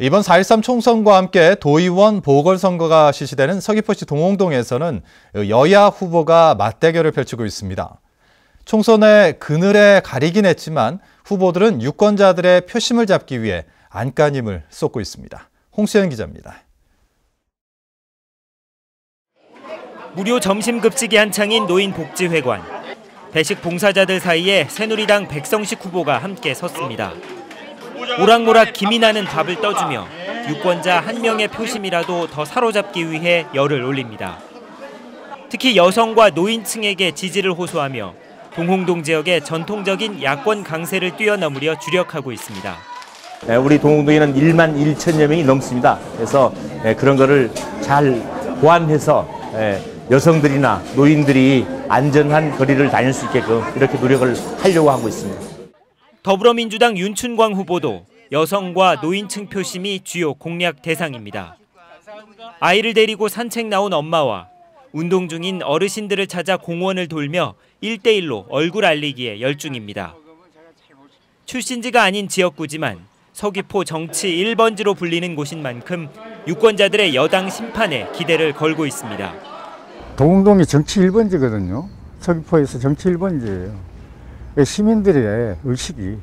이번 4.13 총선과 함께 도의원 보궐선거가 실시되는 서귀포시 동홍동에서는 여야 후보가 맞대결을 펼치고 있습니다. 총선의 그늘에 가리긴 했지만 후보들은 유권자들의 표심을 잡기 위해 안간힘을 쏟고 있습니다. 홍수현 기자입니다. 무료 점심급식이 한창인 노인복지회관. 배식 봉사자들 사이에 새누리당 백성식 후보가 함께 섰습니다. 오락모락 김이 나는 밥을 떠주며 유권자 한 명의 표심이라도 더 사로잡기 위해 열을 올립니다. 특히 여성과 노인층에게 지지를 호소하며 동홍동 지역의 전통적인 야권 강세를 뛰어넘으려 주력하고 있습니다. 우리 동홍동에는 1만 1천여 명이 넘습니다. 그래서 그런 거를 잘 보완해서 여성들이나 노인들이 안전한 거리를 다닐 수 있게끔 이렇게 노력을 하려고 하고 있습니다. 더불어민주당 윤춘광 후보도 여성과 노인층 표심이 주요 공략 대상입니다. 아이를 데리고 산책 나온 엄마와 운동 중인 어르신들을 찾아 공원을 돌며 1대1로 얼굴 알리기에 열중입니다. 출신지가 아닌 지역구지만 서귀포 정치 1번지로 불리는 곳인 만큼 유권자들의 여당 심판에 기대를 걸고 있습니다. 동홍동이 정치 1번지거든요. 서귀포에서 정치 1번지예요. 시민들의 의식이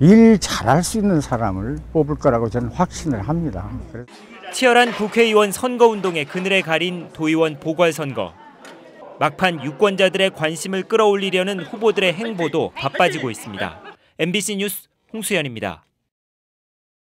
일 잘할 수 있는 사람을 뽑을 거라고 저는 확신을 합니다. 치열한 국회의원 선거운동의 그늘에 가린 도의원 보궐선거. 막판 유권자들의 관심을 끌어올리려는 후보들의 행보도 바빠지고 있습니다. MBC 뉴스 홍수현입니다.